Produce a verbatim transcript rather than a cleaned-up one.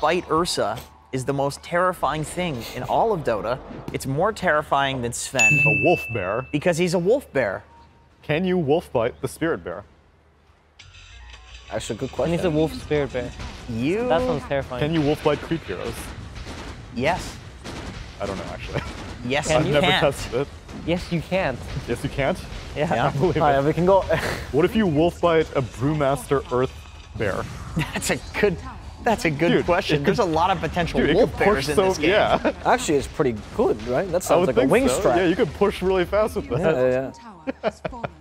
fight Ursa is the most terrifying thing in all of Dota. It's more terrifying than Sven. A wolf bear? Because he's a wolf bear. Can you wolf bite the spirit bear? Actually, good question. And he's a wolf spirit bear. You? That sounds terrifying. Can you wolf bite creep heroes? Yes. I don't know, actually. Yes, I've you never can't. tested it. Yes, you can't. Yes, you can't? Yeah. yeah. I believe it. All right, we can go. What if you wolf bite a Brewmaster Earth bear? That's a good That's a good dude, question. Could, There's a lot of potential dude, wolf bears so, in this game. Yeah. Actually, it's pretty good, right? That sounds like a wing so. strike. Yeah, you could push really fast with that. Yeah, yeah.